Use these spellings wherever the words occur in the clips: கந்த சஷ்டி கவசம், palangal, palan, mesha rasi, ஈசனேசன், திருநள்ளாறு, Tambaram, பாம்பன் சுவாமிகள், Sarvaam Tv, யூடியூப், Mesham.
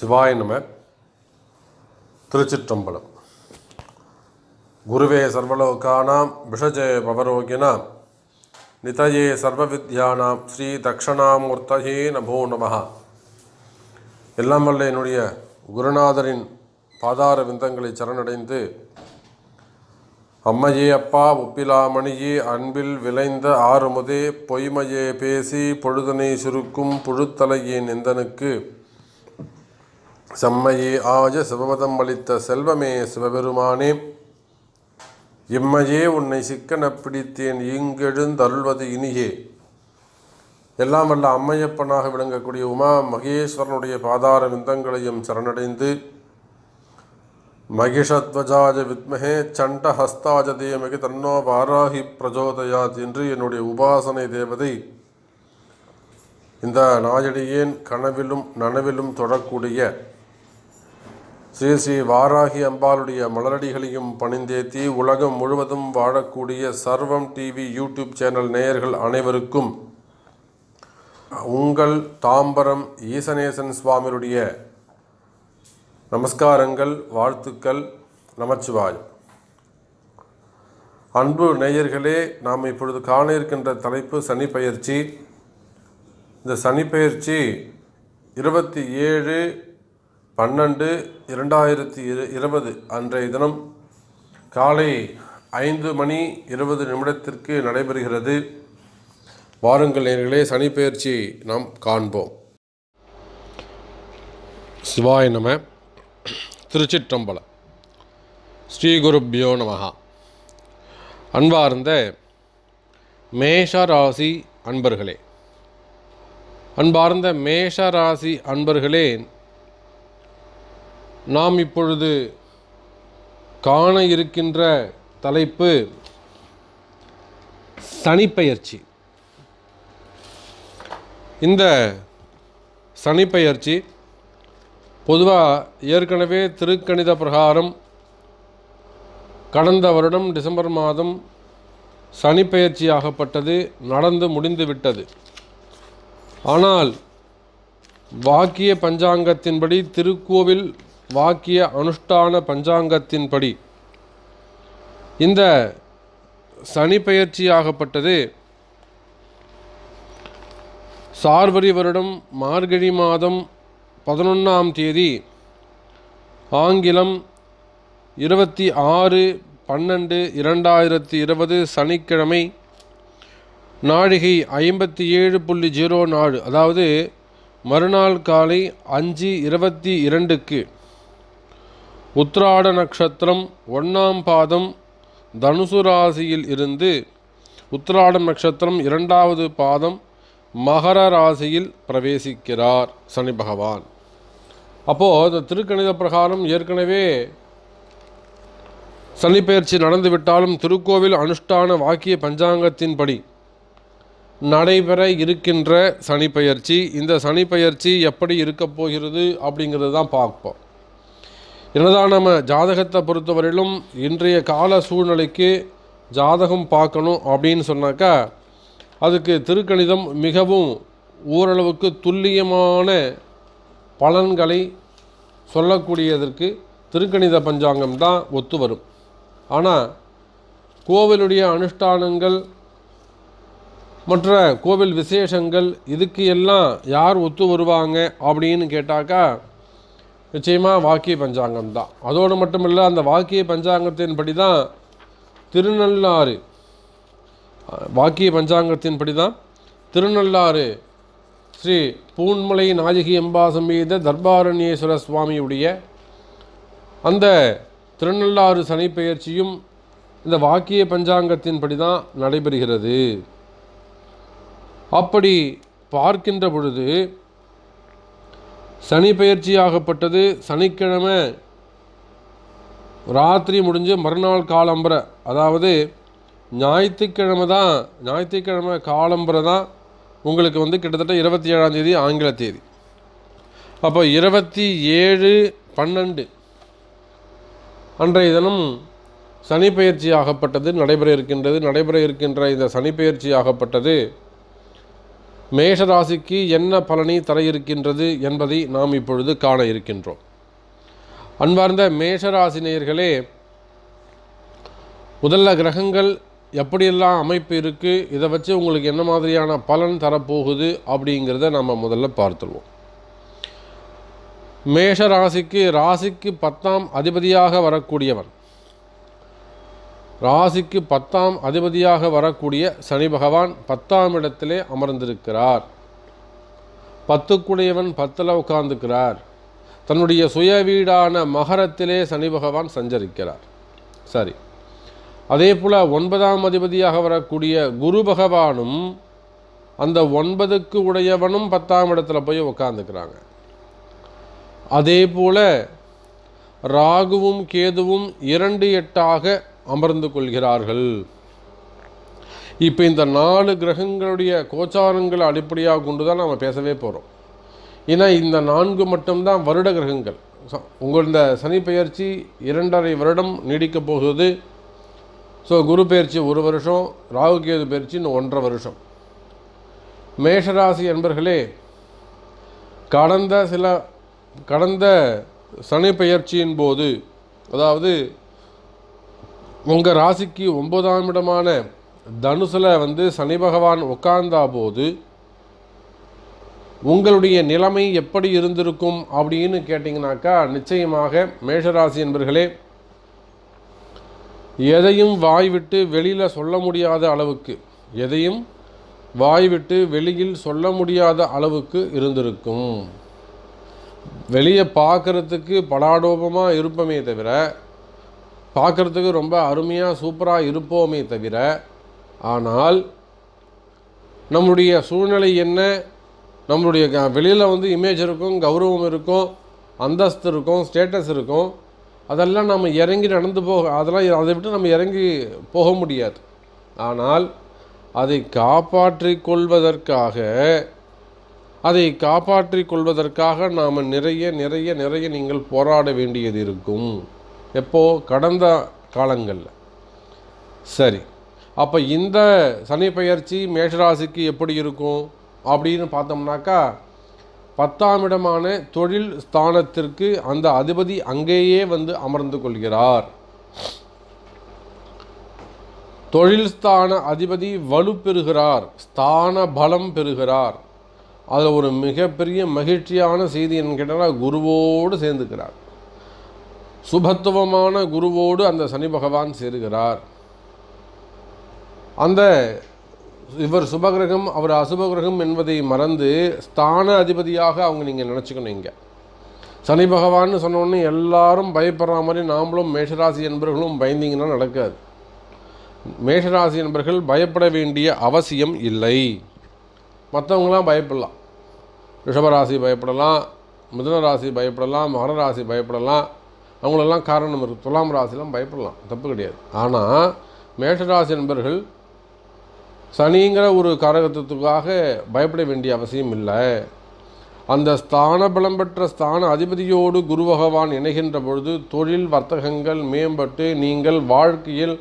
சிவாய நம. திருச்சிற்றம்பலம். குருவே சர்வலோகானாம் விஷஜே பவரோகினாம் நிதயே சர்வவித்யானாம் ஸ்ரீ தக்ஷணாமூர்த்தயே நமோ நமஹ. எல்லாம் வல்ல என்னுடைய குருநாதரின் பாதார விந்தங்களை சரணடைந்து அம்மையே அப்பா ஒப்பிலாமணியே அன்பில் விளைந்த ஆறுமுதே பொய்மையே பேசி பொழுதனை சுருக்கும் புழுத்தலையே நிந்தனுக்கு செம்மையே ஆஜ சிவபதம் அளித்த செல்வமே சிவபெருமானே, இம்மையே உன்னை சிக்கன பிடித்தேன் இங்கெழுந்தருள்வது இனியே. எல்லாம் வல்ல அம்மையப்பனாக விளங்கக்கூடிய உமா மகேஸ்வரனுடைய பாதார விந்தங்களையும் சரணடைந்து மகிஷத்வஜாஜ வித்மஹே சண்டஹஸ்தாஜ தீமகி தன்னோ வாராகி பிரஜோதயாத் என்று என்னுடைய உபாசனை தேவதை இந்த நாயடியேன் கனவிலும் நனவிலும் தொடக்கூடிய ஸ்ரீ ஸ்ரீ வாராகி அம்பாளுடைய மலரடிகளையும் பணிந்தேத்தி உலகம் முழுவதும் வாழக்கூடிய சர்வம் டிவி யூடியூப் சேனல் நேயர்கள் அனைவருக்கும் உங்கள் தாம்பரம் ஈசனேசன் சுவாமியுடைய நமஸ்காரங்கள், வாழ்த்துக்கள், நமச்சிவாயம். அன்பு நேயர்களே, நாம் இப்பொழுது காண இருக்கின்ற தலைப்பு சனி பயிற்சி. இந்த சனி பயிற்சி 27/12/2020 அன்றைய தினம் காலை 5:20 நடைபெறுகிறது. வாருங்கள் நேயர்களே, சனி பயிற்சி நாம் காண்போம். சிவாய நம. திருச்சிற்றம்பலம். ஸ்ரீ குருப்யோ நமஹா. அன்பார்ந்த மேஷராசி அன்பர்களே, நாம் இப்பொழுது காண இருக்கின்ற தலைப்பு சனிப்பெயர்ச்சி. இந்த சனிப்பெயர்ச்சி பொதுவாக ஏற்கனவே திருக்கணித பிரகாரம் கடந்த வருடம் டிசம்பர் மாதம் சனி பயிற்சியாகப்பட்டது, நடந்து முடிந்துவிட்டது. ஆனால் வாக்கிய பஞ்சாங்கத்தின்படி, திருக்கோவில் வாக்கிய அனுஷ்டான பஞ்சாங்கத்தின்படி இந்த சனி பயிற்சியாகப்பட்டது சார்வரி வருடம் மார்கழி மாதம் 11ஆம் தேதி, ஆங்கிலம் 26/12/2020 சனிக்கிழமை, நாழிகை 57.04, அதாவது மறுநாள் காலை 5:22க்கு உத்திராட நட்சத்திரம் 1ஆம் பாதம் தனுசு ராசியில் இருந்து உத்திராட நட்சத்திரம் 2ஆவது பாதம் மகர ராசியில் பிரவேசிக்கிறார் சனி பகவான். அப்போது இந்த திருக்கணித பிரகாரம் ஏற்கனவே சனி பயிற்சி நடந்துவிட்டாலும் திருக்கோவில் அனுஷ்டான வாக்கிய பஞ்சாங்கத்தின்படி நடைபெற இருக்கின்ற சனி பயிற்சி, இந்த சனி பயிற்சி எப்படி இருக்கப் போகிறது அப்படிங்கிறது தான் பார்ப்போம். என்னதான் நம்ம ஜாதகத்தை பொறுத்தவரையிலும் இன்றைய கால சூழ்நிலைக்கு ஜாதகம் பார்க்கணும் அப்படின்னு சொன்னாக்கா, அதுக்கு திருக்கணிதம் மிகவும் ஓரளவுக்கு துல்லியமான பலன்களை சொல்லக்கூடியதற்கு திருக்கணித பஞ்சாங்கம் தான் ஒத்து வரும். ஆனால் கோவிலுடைய அனுஷ்டானங்கள், மற்ற கோவில் விசேஷங்கள், இதுக்கு எல்லாம் யார் ஒத்து வருவாங்க அப்படின்னு கேட்டாக்கா, நிச்சயமாக வாக்கிய பஞ்சாங்கம் தான். அதோடு மட்டும் இல்லை, அந்த வாக்கிய பஞ்சாங்கத்தின்படி தான் திருநள்ளாறு வாக்கிய பஞ்சாங்கத்தின்படி தான் திருநள்ளாறு ஸ்ரீ பூண்மலை நாயகி அம்பா சமேத தர்பாரண்யேஸ்வர சுவாமியுடைய அந்த திருநள்ளாறு சனி பெயர்ச்சியும் இந்த வாக்கிய பஞ்சாங்கத்தின்படி தான் நடைபெறுகிறது. அப்படி பார்க்கின்ற பொழுது சனி பெயர்ச்சியாகப்பட்டது சனிக்கிழமை ராத்திரி முடிஞ்சு மறுநாள் காலம்பரை, அதாவது ஞாயிற்றுக்கிழமை காலம்பரை தான் உங்களுக்கு வந்து கிட்டத்தட்ட 27ஆம் தேதி ஆங்கில தேதி. அப்போ 27/12 அன்றைய தினம் சனி பயிற்சியாகப்பட்டது நடைபெற இருக்கின்றது. இந்த சனி பயிற்சியாகப்பட்டது மேஷ ராசிக்கு என்ன பலனை தர இருக்கின்றது என்பதை நாம் இப்பொழுது காண இருக்கின்றோம். அன்பார்ந்த மேஷ ராசி நேயர்களே, முதல்ல கிரகங்கள் எப்படியெல்லாம் அமைப்பு இருக்குது, இதை வச்சு உங்களுக்கு என்ன மாதிரியான பலன் தரப்போகுது அப்படிங்கிறத நம்ம முதல்ல பார்த்துருவோம். மேஷ ராசிக்கு ராசிக்கு பத்தாம் அதிபதியாக வரக்கூடிய சனி பகவான் 10ஆம் இடத்திலே அமர்ந்திருக்கிறார். 10க்குடையவன் 10ல் உட்கார்ந்துக்கிறார். தன்னுடைய சுய வீடான மகரத்திலே சனி பகவான் சஞ்சரிக்கிறார். சரி, அதே போல் 9ஆம் அதிபதியாக வரக்கூடிய குரு பகவானும் அந்த 9க்கு உடையவனும் 10ஆம் இடத்துல போய் உட்கார்ந்துக்கிறாங்க. அதே போல் ராகுவும் கேதுவும் 2-8ஆக அமர்ந்து கொள்கிறார்கள். இப்போ இந்த 4 கிரகங்களுடைய கோச்சாரங்களை அடிப்படையாக கொண்டு தான் நாம் பேசவே போகிறோம். ஏன்னா இந்த 4 மட்டும்தான் வருட கிரகங்கள். உங்கள் இந்த சனி பெயர்ச்சி 2.5 வருடம் நீடிக்கப் போகுது. ஸோ குரு பெயர்ச்சி 1 வருஷம், ராகு கேது பெயர்ச்சி இன்னும் 1.5 வருஷம். மேஷராசி என்பர்களே, கடந்த சனி பெயர்ச்சியின் போது, அதாவது உங்கள் ராசிக்கு 9ஆம் இடமான தனுசில் வந்து சனி பகவான் உட்கார்ந்தா போது உங்களுடைய நிலைமை எப்படி இருந்திருக்கும் அப்படின்னு கேட்டிங்கனாக்கா, நிச்சயமாக மேஷராசி என்பர்களே, எதையும் வாய்விட்டு வெளியில் சொல்ல முடியாத அளவுக்கு இருந்திருக்கும். வெளியே பார்க்குறதுக்கு படாடோபமாக இருப்போமே தவிர, பார்க்குறதுக்கு ரொம்ப அருமையாக சூப்பராக இருப்போமே தவிர, ஆனால் நம்முடைய சூழ்நிலை என்ன, நம்மளுடைய வெளியில் வந்து இமேஜ் இருக்கும், கௌரவம் இருக்கும், அந்தஸ்து இருக்கும், ஸ்டேட்டஸ் இருக்கும், அதெல்லாம் நம்ம இறங்கி நடந்து போக, அதெல்லாம் அதை விட்டு நம்ம இறங்கி போக முடியாது. ஆனால் அதை காப்பாற்றி கொள்வதற்காக நாம் நிறைய நீங்கள் போராட வேண்டியது இருக்கும். எப்போது? கடந்த காலங்களில். சரி, அப்போ இந்த சனி பெயர்ச்சி மேஷராசிக்கு எப்படி இருக்கும் அப்படின்னு பார்த்தோம்னாக்கா, 10ஆம் இடமான தொழில் ஸ்தானத்திற்கு அந்த அதிபதி அங்கேயே வந்து அமர்ந்து கொள்கிறார். தொழில் ஸ்தான அதிபதி வலுப்பெறுகிறார், ஸ்தான பலம் பெறுகிறார். அதில் ஒரு மிகப்பெரிய மகிழ்ச்சியான செய்தி என்ன கேட்டால், குருவோடு சேர்ந்துக்கிறார். சுபத்துவமான குருவோடு அந்த சனி பகவான் சேர்கிறார். அந்த இவர் சுபகிரகம், அவர் அசுபகிரகம் என்பதை மறந்து ஸ்தான அதிபதியாக அவங்க நீங்கள் நினச்சிக்கணும். இங்கே சனி பகவான்னு சொன்னோடனே எல்லாரும் பயப்படுற மாதிரி நாமளும் மேஷராசி என்பர்களும் பயந்தீங்கன்னா நடக்காது. மேஷராசி என்பர்கள் பயப்பட வேண்டிய அவசியம் இல்லை. மற்றவங்களாம் பயப்படலாம். ரிஷபராசி பயப்படலாம், மிதுனராசி பயப்படலாம், மகரராசி பயப்படலாம், அவங்களெல்லாம் காரணம் இருக்குது. துலாம் ராசிலாம் பயப்படலாம், தப்பு கிடையாது. ஆனால் மேஷராசி என்பர்கள் சனிங்கிற ஒரு காரகத்துவத்துக்காக பயப்பட வேண்டிய அவசியம் இல்லை. அந்த ஸ்தான பலம் பெற்ற ஸ்தான அதிபதியோடு குரு பகவான் இணைகின்ற பொழுது தொழில் வர்த்தகங்கள் மேம்பட்டு நீங்கள் வாழ்க்கையில்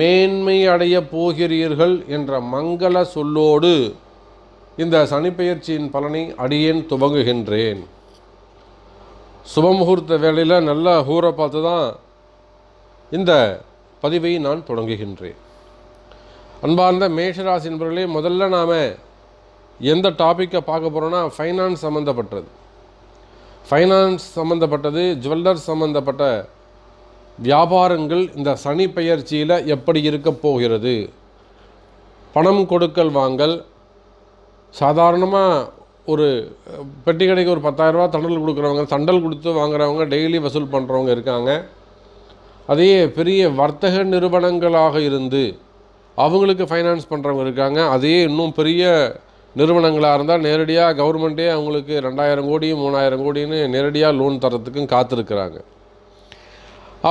மேன்மை அடைய போகிறீர்கள் என்ற மங்கள சொல்லோடு இந்த சனி பெயர்ச்சியின் பலனை அடியேன் துவங்குகின்றேன். சுபமுகூர்த்த வேளையில் நல்லா ஹூரை பார்த்து தான் இந்த பதிவை நான் தொடங்குகின்றேன். அன்பார்ந்த மேஷராசி என்பர்களே, முதல்ல நாம் எந்த டாப்பிக்கை பார்க்க போகிறோன்னா, ஃபைனான்ஸ் சம்மந்தப்பட்டது, ஜுவல்லர் சம்மந்தப்பட்ட வியாபாரங்கள் இந்த சனி பெயர்ச்சியில் எப்படி இருக்க போகிறது. பணம் கொடுக்கல் வாங்கல், சாதாரணமாக ஒரு பெட்டி கடைக்கு ஒரு 10,000 ரூபா தண்டல் கொடுக்குறவங்க, தண்டல் கொடுத்து வாங்குறவங்க, டெய்லி வசூல் பண்ணுறவங்க இருக்காங்க. அதே பெரிய வர்த்தக நிறுவனங்களாக இருந்து அவங்களுக்கு ஃபைனான்ஸ் பண்ணுறவங்க இருக்காங்க. அதே இன்னும் பெரிய நிறுவனங்களாக இருந்தால் நேரடியாக கவர்மெண்ட்டே அவங்களுக்கு 2000 கோடி 3000 கோடின்னு நேரடியாக லோன் தரத்துக்கும் காத்திருக்கிறாங்க.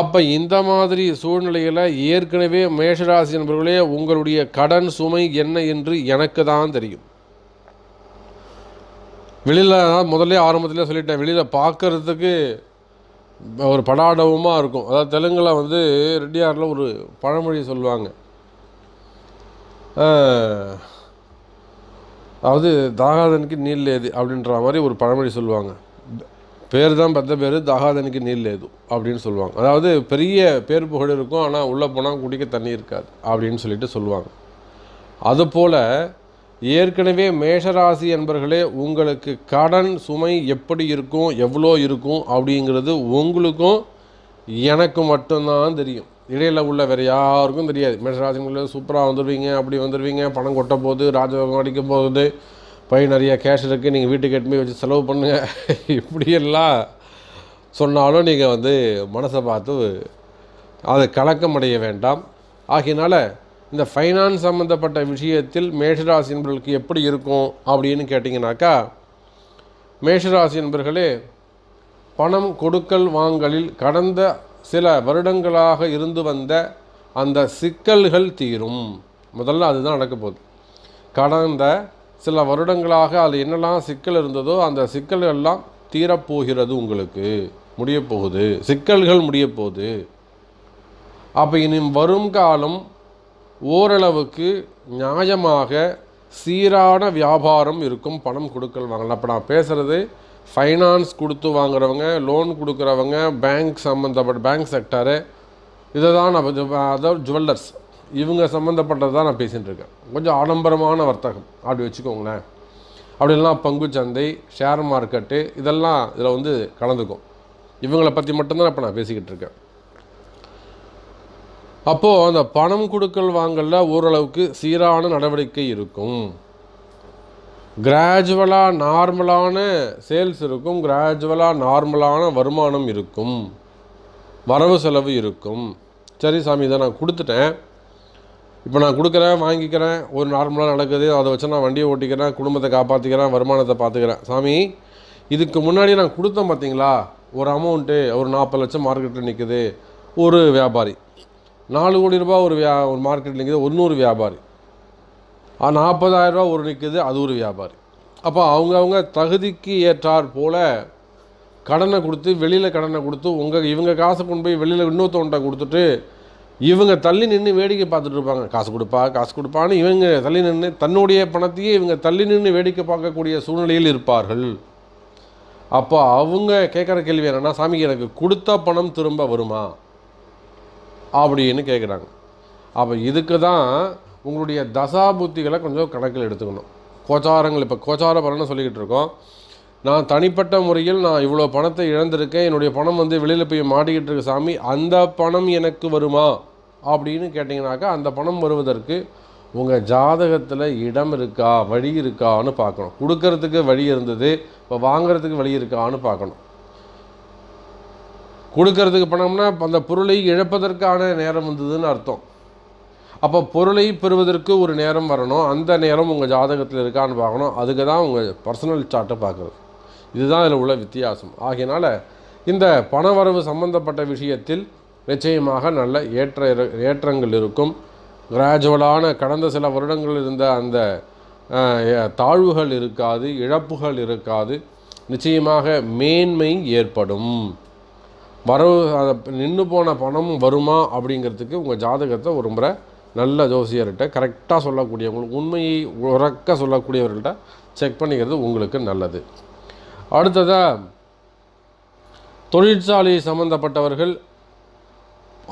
அப்போ இந்த மாதிரி சூழ்நிலையில் ஏற்கனவே மேஷராசி நண்பர்களே, உங்களுடைய கடன் சுமை என்ன என்று எனக்கு தான் தெரியும். வெளியில் முதல்ல ஆரம்பத்தில் சொல்லிட்டேன், வெளியில் பார்க்குறதுக்கு ஒரு படாடவமாக இருக்கும். அதாவது தெலுங்கில் வந்து ரெட்டியாரில் ஒரு பழமொழி சொல்லுவாங்க, அதாவது தாகாதனுக்கு நீர் லேது அப்படின்ற மாதிரி ஒரு பழமொழி சொல்லுவாங்க. பேர் தான் பத்த பேர், தாகாதனுக்கு நீர் லேது அப்படின்னு சொல்லுவாங்க. அதாவது பெரிய பேர் புகழ் இருக்கும், ஆனால் உள்ளே போனால் குடிக்க தண்ணி இருக்காது அப்படின்னு சொல்லிட்டு சொல்லுவாங்க. அதுபோல் ஏற்கனவே மேஷராசி என்பர்களே, உங்களுக்கு கடன் சுமை எப்படி இருக்கும், எவ்வளோ இருக்கும் அப்படிங்கிறது உங்களுக்கும் எனக்கு மட்டும்தான் தெரியும். இடையில் உள்ள வேறு யாருக்கும் தெரியாது. மேஷராசிங்களே சூப்பராக வந்துடுவீங்க, அப்படி வந்துடுவீங்க, பணம் கொட்ட போகுது, ராஜயோகம் அடிக்க போகுது, பை நிறையா கேஷ் இருக்குது, நீங்கள் வீட்டுக்கு எட்டுமே வச்சு செலவு பண்ணுங்கள், இப்படியெல்லாம் சொன்னாலும் நீங்கள் வந்து மனசை பார்த்து அதை கலக்கமடைய வேண்டாம். ஆகையினால் இந்த ஃபைனான்ஸ் சம்மந்தப்பட்ட விஷயத்தில் மேஷராசி என்பர்களுக்கு எப்படி இருக்கும் அப்படின்னு கேட்டிங்கனாக்கா, மேஷராசி என்பர்களே பணம் கொடுக்கல் வாங்கலில் கடந்த சில வருடங்களாக இருந்து வந்த அந்த சிக்கல்கள் தீரும். முதல்ல அதுதான் நடக்க போகுது. கடந்த சில வருடங்களாக அது என்னெல்லாம் சிக்கல் இருந்ததோ அந்த சிக்கல்கள்லாம் தீரப்போகிறது, உங்களுக்கு முடிய போகுது, சிக்கல்கள் முடிய போகுது. அப்போ இனி வரும் காலம் ஓரளவுக்கு நியாயமாக சீரான வியாபாரம் இருக்கும். பணம் கொடுக்கல் வாங்கலாம். அப்போ நான் பேசுகிறது ஃபைனான்ஸ் கொடுத்து வாங்குறவங்க, லோன் கொடுக்குறவங்க, பேங்க் சம்மந்தப்பட்ட பேங்க் செக்டரு, இதை தான் நான், அதாவது ஜுவல்லர்ஸ், இவங்க சம்மந்தப்பட்டது தான் நான் பேசிகிட்டு இருக்கேன். கொஞ்சம் ஆடம்பரமான வர்த்தகம் அப்படி வச்சுக்கோங்களேன். அப்படிலாம் பங்கு சந்தை, ஷேர் மார்க்கெட்டு, இதெல்லாம் இதில் வந்து கலந்துக்கும். இவங்களை பற்றி மட்டும்தான் இப்போ நான் பேசிக்கிட்டு இருக்கேன். அப்போது அந்த பணம் கொடுக்கல் வாங்கல ஓரளவுக்கு சீரான நடவடிக்கை இருக்கும். கிராஜுவலாக நார்மலான சேல்ஸ் இருக்கும், கிராஜுவலாக நார்மலான வருமானம் இருக்கும், வரவு செலவு இருக்கும். சரி சாமி, இதை நான் கொடுத்துட்டேன், இப்போ நான் கொடுக்குறேன், வாங்கிக்கிறேன், ஒரு நார்மலாக நடக்குது, அதை வச்சு நான் வண்டியை ஓட்டிக்கிறேன், குடும்பத்தை காப்பாற்றிக்கிறேன், வருமானத்தை பார்த்துக்கிறேன். சாமி, இதுக்கு முன்னாடி நான் கொடுத்தேன் பார்த்தீங்களா, ஒரு அமௌண்ட்டு ஒரு 40 லட்சம் மார்க்கெட்டில் நிற்குது ஒரு வியாபாரி, 4 கோடி ரூபா ஒரு மார்க்கெட் நிற்குது 100 வியாபாரி, 40,000 ரூபா ஒரு நிற்குது அது ஒரு வியாபாரி. அப்போ அவங்கவுங்க தகுதிக்கு ஏற்றார் போல் கடனை கொடுத்து, வெளியில் கடனை கொடுத்து, இவங்க காசை கொண்டு போய் வெளியில் இன்னொருத்தவன்ட்ட கொடுத்துட்டு இவங்க தள்ளி நின்று வேடிக்கை பார்த்துட்டு இருப்பாங்க. காசு கொடுப்பா காசு கொடுப்பான்னு இவங்க தள்ளி நின்று தன்னுடைய பணத்தையே இவங்க தள்ளி நின்று வேடிக்கை பார்க்கக்கூடிய சூழ்நிலையில் இருப்பார்கள். அப்போ அவங்க கேட்குற கேள்வி என்னென்னா, சாமிக்கு எனக்கு கொடுத்தா பணம் திரும்ப வருமா அப்படின்னு கேட்குறாங்க. அப்போ இதுக்கு தான் உங்களுடைய தசாபுத்திகளை கொஞ்சம் கணக்கில் எடுத்துக்கணும். கோச்சாரங்கள், இப்போ கோச்சார பலன்னு சொல்லிக்கிட்டு இருக்கோம். நான் தனிப்பட்ட முறையில் நான் இவ்வளோ பணத்தை இழந்திருக்கேன், என்னுடைய பணம் வந்து வெளியில் போய் மாட்டிக்கிட்டு இருக்கு சாமி, அந்த பணம் எனக்கு வருமா அப்படின்னு கேட்டிங்கனாக்கா, அந்த பணம் வருவதற்கு உங்கள் ஜாதகத்தில் இடம் இருக்கா, வழி இருக்கான்னு பார்க்கணும். கொடுக்கறதுக்கு வழி இருந்தது, இப்போ வாங்கிறதுக்கு வழி இருக்கான்னு பார்க்கணும். கொடுக்கறதுக்கு பணம்னா அந்த பொருளை இழப்பதற்கான நேரம் வந்ததுன்னு அர்த்தம். அப்போ பொருளை பெறுவதற்கு ஒரு நேரம் வரணும், அந்த நேரம் உங்கள் ஜாதகத்தில் இருக்கான்னு பார்க்கணும். அதுக்கு தான் உங்கள் பர்சனல் சார்ட்டை பார்க்குறது. இதுதான் இதில் உள்ள வித்தியாசம். ஆகையினால் இந்த பணவரவு சம்பந்தப்பட்ட விஷயத்தில் நிச்சயமாக நல்ல ஏற்றங்கள் இருக்கும். கிராஜுவலான கடந்த சில வருடங்கள் இருந்த அந்த தாழ்வுகள் இருக்காது, இழப்புகள் இருக்காது. நிச்சயமாக மேன்மை ஏற்படும். வரவு நின்று போன பணம் வருமா அப்படிங்கிறதுக்கு உங்கள் ஜாதகத்தை ஒரு முறை நல்ல ஜோசியர்கிட்ட, கரெக்டாக சொல்லக்கூடியவங்களுக்கு, உண்மையை உறக்க சொல்லக்கூடியவர்கள்ட்ட செக் பண்ணிக்கிறது உங்களுக்கு நல்லது. அடுத்ததாக தொழிற்சாலை சம்மந்தப்பட்டவர்கள்,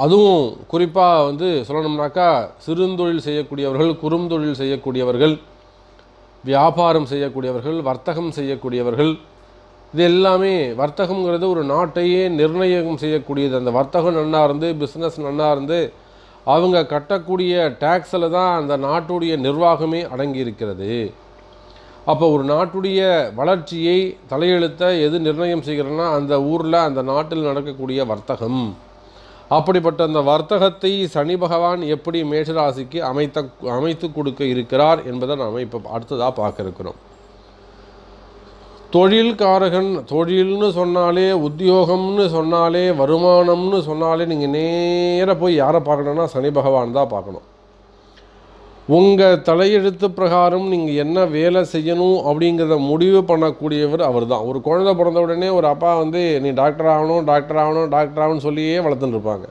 அதுவும் குறிப்பாக வந்து சொல்லணும்னாக்கா சிறுந்தொழில் செய்யக்கூடியவர்கள், குறுந்தொழில் செய்யக்கூடியவர்கள், வியாபாரம் செய்யக்கூடியவர்கள், வர்த்தகம் செய்யக்கூடியவர்கள், இது எல்லாமே வர்த்தகங்கிறது ஒரு நாட்டையே நிர்ணயம் செய்யக்கூடியது. அந்த வர்த்தகம் நல்லா இருந்து, பிஸ்னஸ் நல்லா இருந்து, அவங்க கட்டக்கூடிய டேக்ஸில் தான் அந்த நாட்டுடைய நிர்வாகமே அடங்கி இருக்கிறது. அப்போ ஒரு நாட்டுடைய வளர்ச்சியை தலையெழுத்த எது நிர்ணயம் செய்கிறன்னா அந்த ஊரில், அந்த நாட்டில் நடக்கக்கூடிய வர்த்தகம். அப்படிப்பட்ட அந்த வர்த்தகத்தை சனி பகவான் எப்படி மேஷராசிக்கு அமைத்து கொடுக்க இருக்கிறார் என்பதை நாம் இப்போ அடுத்ததாக பார்க்க இருக்கிறோம். தொழில்காரகன், தொழில்னு சொன்னாலே, உத்தியோகம்னு சொன்னாலே, வருமானம்னு சொன்னாலே நீங்கள் நேராக போய் யாரை பார்க்கணுன்னா சனி பகவான் தான் பார்க்கணும். உங்கள் தலையெழுத்து பிரகாரம் நீங்கள் என்ன வேலை செய்யணும் அப்படிங்கிறத முடிவு பண்ணக்கூடியவர் அவர் தான். ஒரு குழந்தை பிறந்த உடனே ஒரு அப்பா வந்து நீ டாக்டர் ஆகணும்னு சொல்லியே வளர்த்துன்னு இருப்பாங்க.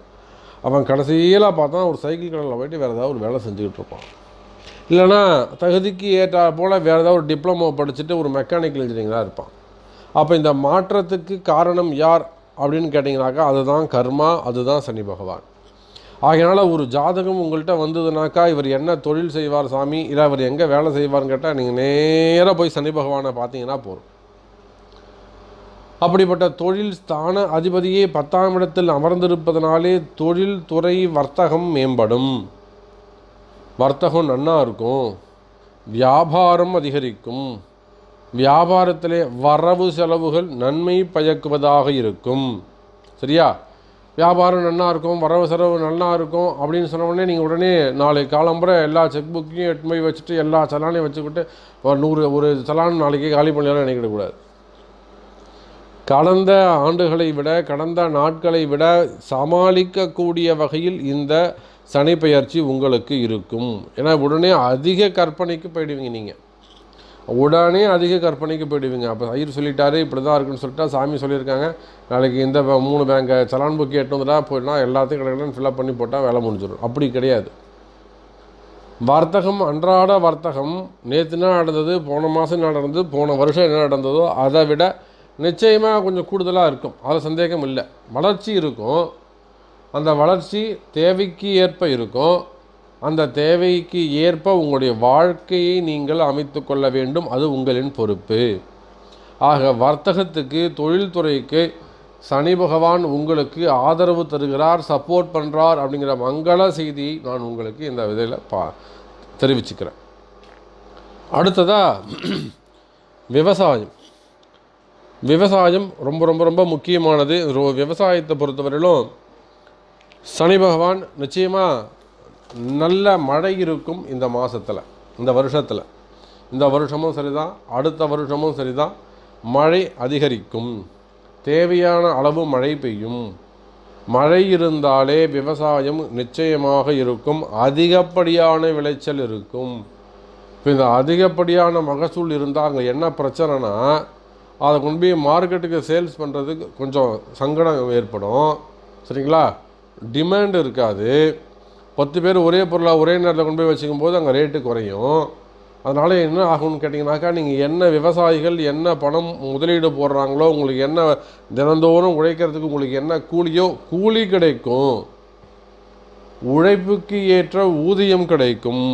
அவன் கடைசியில் பார்த்தா ஒரு சைக்கிள் கடையில் போய்ட்டு வேறு ஏதாவது ஒரு வேலை செஞ்சுக்கிட்டு இருப்பான். இல்லைனா தகுதிக்கு ஏற்றாற்போல் வேறு ஏதாவது ஒரு டிப்ளமோ படிச்சுட்டு ஒரு மெக்கானிக்கல் இன்ஜினியராக இருப்பான். அப்போ இந்த மாற்றத்துக்கு காரணம் யார் அப்படின்னு கேட்டிங்கனாக்கா அதுதான் கர்மா, அதுதான் சனி பகவான். ஆகையினால் ஒரு ஜாதகம் உங்கள்கிட்ட வந்ததுனாக்கா இவர் என்ன தொழில் செய்வார் சாமி, இல்லை இவர் எங்கே வேலை செய்வார்னு கேட்டால் நீங்கள் நேராக போய் சனி பகவானை பார்த்தீங்கன்னா போதும். அப்படிப்பட்ட தொழில் ஸ்தான அதிபதியே 10ஆம் இடத்தில் அமர்ந்திருப்பதனாலே தொழில் துறை வர்த்தகம் மேம்படும், வர்த்தகம் நன்னா இருக்கும், வியாபாரம் அதிகரிக்கும், வியாபாரத்திலே வரவு செலவுகள் நன்மை பயக்குவதாக இருக்கும். சரியா, வியாபாரம் நன்னா இருக்கும், வரவு செலவு நல்லா இருக்கும் அப்படின்னு சொன்ன உடனே நீங்கள் உடனே நாளைக்கு காலம்புற எல்லா செக் புக்கையும் எட்டு போய் வச்சுட்டு எல்லா சலானையும் வச்சுக்கிட்டு ஒரு சலான் நாளைக்கு காலி பண்ணலாம் நினைக்கக்கூடாது. கடந்த ஆண்டுகளை விட, கடந்த நாட்களை விட சமாளிக்கக்கூடிய வகையில் இந்த சனி பெயர்ச்சி உங்களுக்கு இருக்கும். ஏன்னா உடனே அதிக கற்பனைக்கு போயிடுவீங்க, நீங்கள் உடனே அதிக கற்பனைக்கு போயிடுவீங்க. அப்போ ஐயர் சொல்லிட்டாரு இப்படி தான் இருக்குன்னு சொல்லிட்டா, சாமி சொல்லியிருக்காங்க நாளைக்கு இந்த 3 பேங்க்கை சலான் புக்கு எட்டுனா போயிடலாம், எல்லாத்தையும் கடைகளும் ஃபில்அப் பண்ணி போட்டால் வேலை முடிஞ்சிடும். அப்படி கிடையாது. வர்த்தகம், அன்றாட வர்த்தகம் நேற்று என்ன நடந்தது, போன மாதம் என்ன நடந்தது, போன வருஷம் என்ன நடந்ததோ அதை விட நிச்சயமாக கொஞ்சம் கூடுதலாக இருக்கும். அது சந்தேகம் இல்லை. வளர்ச்சி இருக்கும், அந்த வளர்ச்சி தேவைக்கு ஏற்ப இருக்கும். அந்த தேவைக்கு ஏற்ப உங்களுடைய வாழ்க்கையை நீங்கள் அமைத்து கொள்ள வேண்டும், அது உங்களின் பொறுப்பு. ஆக வர்த்தகத்துக்கு, தொழில்துறைக்கு சனி பகவான் உங்களுக்கு ஆதரவு தருகிறார், சப்போர்ட் பண்ணுறார் அப்படிங்கிற மங்கள செய்தியை நான் உங்களுக்கு இந்த விதையில் தெரிவிச்சுக்கிறேன். அடுத்ததாக விவசாயம். விவசாயம் ரொம்ப ரொம்ப ரொம்ப முக்கியமானது. விவசாயத்தை பொறுத்தவரையிலும் சனி பகவான் நிச்சயமாக நல்ல மழை இருக்கும் இந்த மாதத்தில், இந்த வருஷத்தில். இந்த வருஷமும் சரிதான், அடுத்த வருஷமும் சரிதான். மழை அதிகரிக்கும், தேவையான அளவு மழை பெய்யும். மழை இருந்தாலே விவசாயம் நிச்சயமாக இருக்கும், அதிகப்படியான விளைச்சல் இருக்கும். இப்போ இந்த அதிகப்படியான மகசூல் இருந்தால் அங்கே என்ன பிரச்சனைனா, அதை கொண்டு போய் மார்க்கெட்டுக்கு சேல்ஸ் பண்ணுறதுக்கு கொஞ்சம் சங்கடம் ஏற்படும். சரிங்களா, டிமாண்டு இருக்காது. 10 பேர் ஒரே பொருளாக ஒரே நேரத்தில் கொண்டு போய் வச்சுக்கும் போது அங்கே ரேட்டு குறையும். அதனால் என்ன ஆகும்னு கேட்டிங்கனாக்கா, நீங்கள் என்ன விவசாயிகள் என்ன பணம் முதலீடு போடுறாங்களோ, உங்களுக்கு என்ன தினந்தோறும் உழைக்கிறதுக்கு உங்களுக்கு என்ன கூலியோ கூலி கிடைக்கும், உழைப்புக்கு ஏற்ற ஊதியம் கிடைக்கும்.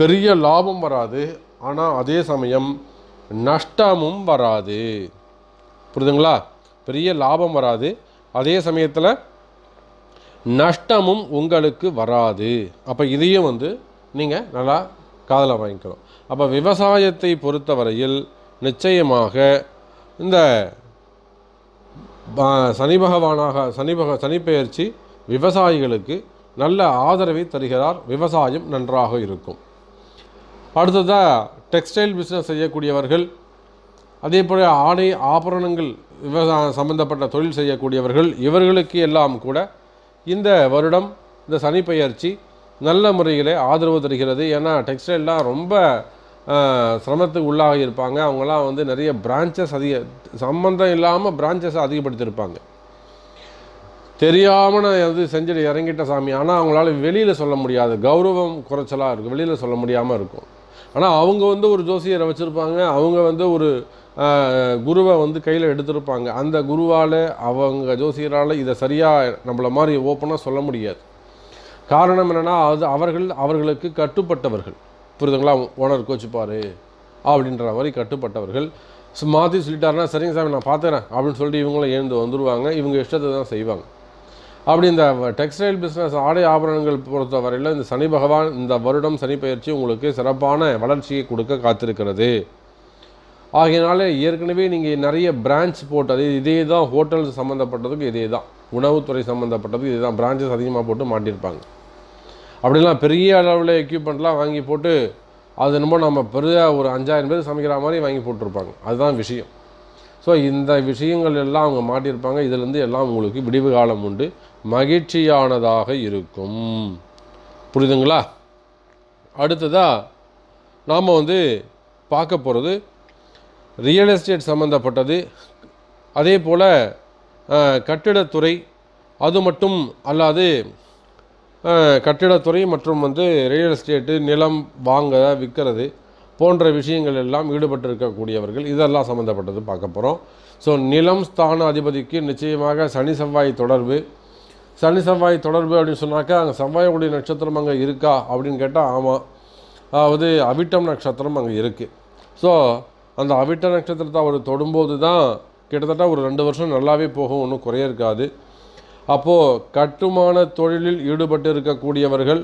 பெரிய லாபம் வராது, ஆனால் அதே சமயம் நஷ்டமும் வராது. புரியுதுங்களா, பெரிய லாபம் வராது, அதே சமயத்தில் நஷ்டமும் உங்களுக்கு வராது. அப்போ இதையும் நீங்கள் நல்லா காதில் வாங்கிக்கணும். அப்போ விவசாயத்தை பொறுத்தவரையில் நிச்சயமாக இந்த சனி பெயர்ச்சி விவசாயிகளுக்கு நல்ல ஆதரவை தருகிறார், விவசாயம் நன்றாக இருக்கும். அடுத்ததாக டெக்ஸ்டைல் பிஸ்னஸ் செய்யக்கூடியவர்கள், அதே போல் ஆடை ஆபரணங்கள் விவசாயம் சம்பந்தப்பட்ட தொழில் செய்யக்கூடியவர்கள், இவர்களுக்கு எல்லாம் கூட இந்த வருடம் இந்த சனி பெயர்ச்சி நல்ல முறையில் ஆதரவு தருகிறது. ஏன்னா டெக்ஸ்டைல்லாம் ரொம்ப சிரமத்துக்கு உள்ளாக இருப்பாங்க. அவங்களாம் நிறைய பிரான்ச்சஸ் சம்பந்தம் இல்லாமல் பிரான்ச்சஸை அதிகப்படுத்தியிருப்பாங்க. தெரியாமல் நான் செஞ்சுட்டு இறங்கிட்ட சாமி, ஆனால் அவங்களால வெளியில் சொல்ல முடியாது, கௌரவம் குறைச்சலாக இருக்கும், வெளியில் சொல்ல முடியாமல் இருக்கும். ஆனால் அவங்க ஒரு ஜோசியரை வச்சுருப்பாங்க, அவங்க ஒரு குருவை கையில் எடுத்திருப்பாங்க. அந்த குருவால் அவங்க ஜோசியரால் இதை சரியாக நம்மளை மாதிரி ஓப்பனாக சொல்ல முடியாது. காரணம் என்னென்னா, அது அவர்களுக்கு கட்டுப்பட்டவர்கள். புரியுதுங்களா, ஓனர் கோச்சுப்பார் அப்படின்ற மாதிரி கட்டுப்பட்டவர்கள். மாற்றி சொல்லிட்டாருன்னா சரிங்க சாமி நான் பார்த்துறேன் அப்படின்னு சொல்லிட்டு இவங்களும் எழுந்து வந்துடுவாங்க, இவங்க இஷ்டத்தை தான் செய்வாங்க. அப்படி இந்த டெக்ஸ்டைல் பிஸ்னஸ், ஆடை ஆபரணங்கள் பொறுத்தவரையில் இந்த சனி பகவான் இந்த வருடம் சனி பெயர்ச்சி உங்களுக்கு சிறப்பான வளர்ச்சியை கொடுக்க காத்திருக்கிறது. ஆகையினால ஏற்கனவே நீங்கள் நிறைய பிரான்ச் போட்டு, அது இதே தான் ஹோட்டல்ஸ் சம்மந்தப்பட்டதுக்கு, இதே தான் உணவுத்துறை சம்மந்தப்பட்டதுக்கு, இதே தான் பிரான்ச்சஸ் அதிகமாக போட்டு மாட்டியிருப்பாங்க. அப்படிலாம் பெரிய அளவில் எக்யூப்மெண்ட்லாம் வாங்கி போட்டு அது என்னமோ நம்ம பெரிதாக ஒரு 5000 பேர் சமைக்கிற மாதிரி வாங்கி போட்டிருப்பாங்க. அதுதான் விஷயம். ஸோ இந்த விஷயங்கள் எல்லாம் அவங்க மாட்டியிருப்பாங்க. இதிலேருந்து எல்லாம் உங்களுக்கு விடிவு காலம் உண்டு, மகிழ்ச்சியானதாக இருக்கும். புரியுதுங்களா. அடுத்ததாக நாம் பார்க்க போகிறது ரியல் எஸ்டேட் சம்மந்தப்பட்டது, அதே போல் கட்டிடத்துறை, அது மட்டும் அல்லாது கட்டிடத்துறை மற்றும் வந்து ரியல் எஸ்டேட்டு நிலம் வாங்க விற்கிறது போன்ற விஷயங்கள் எல்லாம் ஈடுபட்டிருக்கக்கூடியவர்கள் இதெல்லாம் சம்மந்தப்பட்டது பார்க்க போகிறோம். ஸோ நிலம் ஸ்தான அதிபதிக்கு நிச்சயமாக சனி செவ்வாய் தொடர்பு. சனி செவ்வாய் தொடர்பு அப்படின்னு சொன்னாக்கா அங்கே செவ்வாயுடைய நட்சத்திரம் அங்கே இருக்கா அப்படின்னு கேட்டால் ஆமாம், அதாவது அவிட்டம் நட்சத்திரம் அங்கே இருக்குது. ஸோ அந்த அவிட்ட நட்சத்திரத்தை அவர் தொடும்போது தான் கிட்டத்தட்ட ஒரு 2 வருஷம் நல்லாவே போகும், ஒன்றும் குறைய இருக்காது. அப்போது கட்டுமான தொழிலில் ஈடுபட்டு இருக்கக்கூடியவர்கள்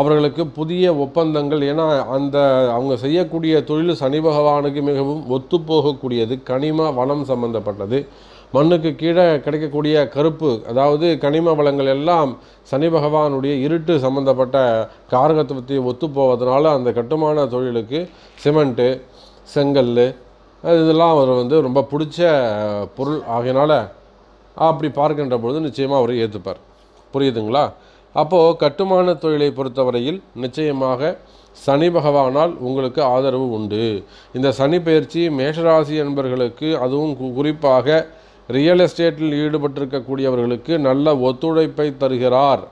அவர்களுக்கு புதிய ஒப்பந்தங்கள், ஏன்னா அந்த அவங்க செய்யக்கூடிய தொழில் சனி பகவானுக்கு மிகவும் ஒத்துப்போகக்கூடியது. கனிம வளம் சம்பந்தப்பட்டது, மண்ணுக்கு கீழே கிடைக்கக்கூடிய கருப்பு அதாவது கனிம வளங்கள் எல்லாம் சனி பகவானுடைய இருட்டு சம்பந்தப்பட்ட காரகத்துவத்தை ஒத்துப்போவதனால அந்த கட்டுமான தொழிலுக்கு சிமெண்ட்டு செங்கல் இதெல்லாம் அவர் வந்து ரொம்ப பிடிச்ச பொருள். ஆகையினால் அப்படி பார்க்கின்ற பொழுது நிச்சயமாக அவர் ஏற்றுப்பார். புரியுதுங்களா? அப்போது கட்டுமான தொழிலை பொறுத்தவரையில் நிச்சயமாக சனி பகவானால் உங்களுக்கு ஆதரவு உண்டு. இந்த சனி பயிற்சி மேஷராசி என்பவர்களுக்கு அதுவும் குறிப்பாக ரியல் எஸ்டேட்டில் ஈடுபட்டிருக்கக்கூடியவர்களுக்கு நல்ல ஒத்துழைப்பை தருகிறார்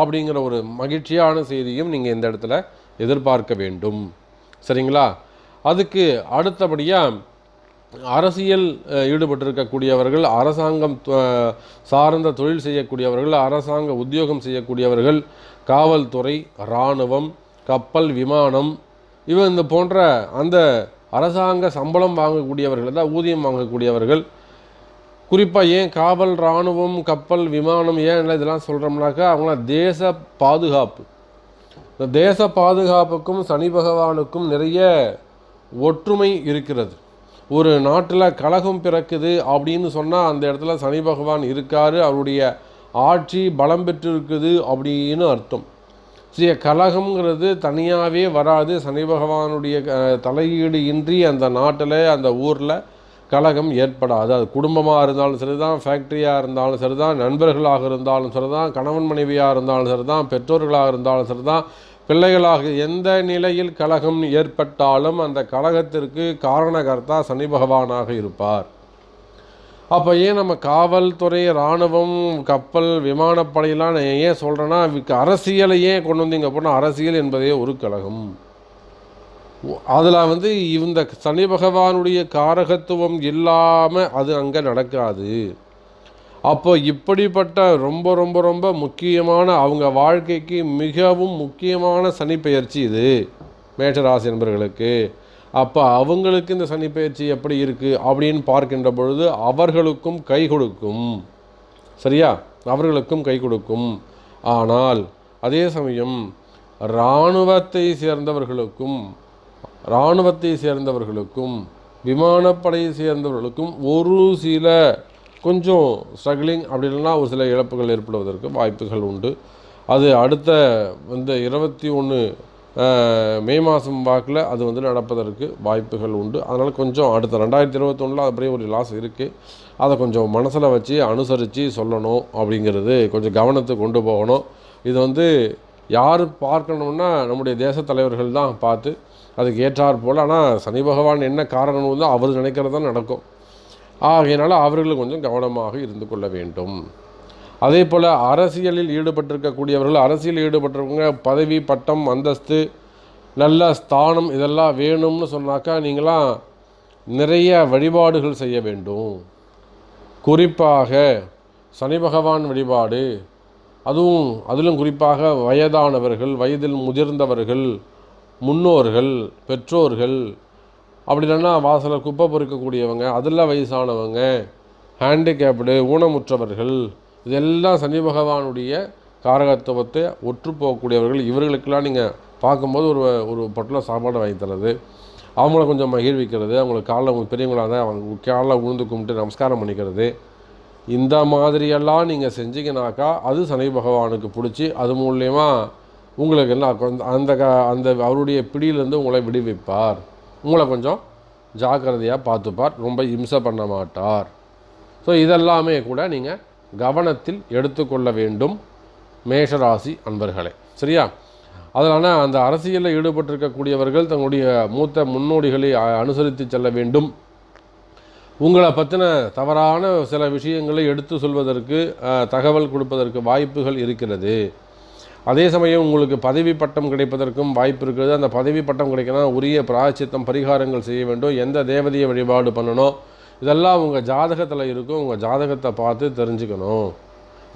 அப்படிங்கிற ஒரு மகிழ்ச்சியான செய்தியும் நீங்கள் இந்த இடத்துல எதிர்பார்க்க வேண்டும். சரிங்களா? அதுக்கு அடுத்தபடியாக அரசியல் ஈடுபட்டிருக்கக்கூடியவர்கள், அரசாங்கம் சார்ந்த தொழில் செய்யக்கூடியவர்கள், அரசாங்க உத்தியோகம் செய்யக்கூடியவர்கள், காவல்துறை, இராணுவம், கப்பல், விமானம் இவன் இந்த போன்ற அந்த அரசாங்க சம்பளம் வாங்கக்கூடியவர்கள், அதாவது ஊதியம் வாங்கக்கூடியவர்கள். குறிப்பாக ஏன் காவல், இராணுவம், கப்பல், விமானம் ஏன் இதெல்லாம் சொல்கிறோம்னாக்கா அவங்களாம் தேச பாதுகாப்பு. இந்த தேச பாதுகாப்புக்கும் சனி பகவானுக்கும் நிறைய ஒற்றுமை இருக்கிறது. ஒரு நாட்டில் கலகம் பிறக்குது அப்படின்னு சொன்னால் அந்த இடத்துல சனி பகவான் இருக்கார், அவருடைய ஆட்சி பலம் பெற்றிருக்குது அப்படின்னு அர்த்தம். சரி, கலகம்ங்கிறது தனியாகவே வராது, சனி பகவானுடைய தலையீடு இன்றி அந்த நாட்டில் அந்த ஊரில் கலகம் ஏற்படாது. அது குடும்பமாக இருந்தாலும் சரி தான், ஃபேக்ட்ரியாக இருந்தாலும் சரி தான், நண்பர்களாக இருந்தாலும் சரி தான், கணவன் மனைவியாக இருந்தாலும் சரி தான், பெற்றோர்களாக இருந்தாலும் சரி தான், பிள்ளைகளாக எந்த நிலையில் கலகம் ஏற்பட்டாலும் அந்த கலகத்திற்கு காரணகர்த்தா சனி பகவானாக இருப்பார். அப்போ ஏன் நம்ம காவல்துறை, இராணுவம், கப்பல், விமானப்படையெல்லாம் நான் ஏன் சொல்கிறேன்னா அரசியலையே கொண்டு வந்து இங்கே போனால் அரசியல் என்பதே ஒரு கலகம். அதில் வந்து இந்த சனி பகவானுடைய காரகத்துவம் இல்லாமல் அது அங்கே நடக்காது. அப்போ இப்படிப்பட்ட ரொம்ப ரொம்ப ரொம்ப முக்கியமான அவங்க வாழ்க்கைக்கு மிகவும் முக்கியமான சனி பெயர்ச்சி இது மேஷராசி என்பவர்களுக்கு. அப்போ அவங்களுக்கு இந்த சனி பெயர்ச்சி எப்படி இருக்குது அப்படின்னு பார்க்கின்ற பொழுது அவர்களுக்கும் கை கொடுக்கும். சரியா? அவர்களுக்கும் கை கொடுக்கும். ஆனால் அதே சமயம் இராணுவத்தை சேர்ந்தவர்களுக்கும் விமானப்படையை சேர்ந்தவர்களுக்கும் ஒரு சில கொஞ்சம் ஸ்ட்ரகிளிங் அப்படின்னா ஒரு சில இழப்புகள் ஏற்படுவதற்கு வாய்ப்புகள் உண்டு. அது அடுத்த இந்த 21 மே மாதம் வாக்கில் அது வந்து நடப்பதற்கு வாய்ப்புகள் உண்டு. அதனால் கொஞ்சம் அடுத்த 2021 அப்படியே ஒரு லாஸ் இருக்குது, அதை கொஞ்சம் மனசில் வச்சு அனுசரித்து சொல்லணும் அப்படிங்கிறது, கொஞ்சம் கவனத்தை கொண்டு போகணும். இது வந்து யார் பார்க்கணும்னா நம்முடைய தேச தலைவர்கள் தான் பார்த்து அதுக்கு ஏற்றார் போல். ஆனால் சனி பகவான் என்ன காரணம் தான் அவர் நினைக்கிறது தான் நடக்கும். ஆகையினால் அவர்களும் கொஞ்சம் கவனமாக இருந்து கொள்ள வேண்டும். அதே போல் அரசியலில் ஈடுபட்டிருக்கக்கூடியவர்கள், அரசியலில் ஈடுபட்டிருக்கவங்க பதவி, பட்டம், அந்தஸ்து, நல்ல ஸ்தானம் இதெல்லாம் வேணும்னு சொன்னாக்கா நீங்களாம் நிறைய வழிபாடுகள் செய்ய வேண்டும். குறிப்பாக சனி பகவான் வழிபாடு, அதிலும் குறிப்பாக வயதானவர்கள், வயதில் முதிர்ந்தவர்கள், முன்னோர்கள், பெற்றோர்கள், அப்படி இல்லைன்னா வாசலை குப்பை பொறுக்கக்கூடியவங்க, அதில் வயசானவங்க, ஹேண்டிகேப்டு, ஊனமுற்றவர்கள் இதெல்லாம் சனி பகவானுடைய காரகத்துவத்தை ஒற்று போகக்கூடியவர்கள். இவர்களுக்கெல்லாம் நீங்கள் பார்க்கும்போது ஒரு ஒரு பொட்டில் சாப்பாடு வாங்கி தர்றது, அவங்கள கொஞ்சம் மகிழ்விக்கிறது, அவங்களுக்கு காலில் பெரியவங்களாக தான் அவங்க காலில் உழுந்து கும்பிட்டு நமஸ்காரம் பண்ணிக்கிறது, இந்த மாதிரியெல்லாம் நீங்கள் செஞ்சிங்கனாக்கா அது சனி பகவானுக்கு பிடிச்சி அது மூலயமா உங்களுக்கு எல்லாம் அந்த அவருடைய பிடியிலேருந்து உங்களை விடுவிப்பார். உங்களை கொஞ்சம் ஜாக்கிரதையாக பார்த்துப்பார், ரொம்ப இம்சை பண்ண மாட்டார். ஸோ இதெல்லாமே கூட நீங்கள் கவனத்தில் எடுத்துக்கொள்ள வேண்டும் மேஷராசி அன்பர்களே. சரியா? அதனால் அந்த அரசியலில் ஈடுபட்டிருக்கக்கூடியவர்கள் தங்களுடைய மூத்த முன்னோடிகளை அனுசரித்து செல்ல வேண்டும். உங்களை பற்றின தவறான சில விஷயங்களை எடுத்து சொல்வதற்கு, தகவல் கொடுப்பதற்கு வாய்ப்புகள் இருக்கிறது. அதே சமயம் உங்களுக்கு பதவி பட்டம் கிடைப்பதற்கும் வாய்ப்பு இருக்குது. அந்த பதவி பட்டம் கிடைக்கணும், உரிய பிராயச்சித்தம் பரிகாரங்கள் செய்ய வேண்டும், எந்த தேவதையை வழிபாடு பண்ணணும், இதெல்லாம் உங்கள் ஜாதகத்தில் இருக்கும். உங்கள் ஜாதகத்தை பார்த்து தெரிஞ்சுக்கணும்.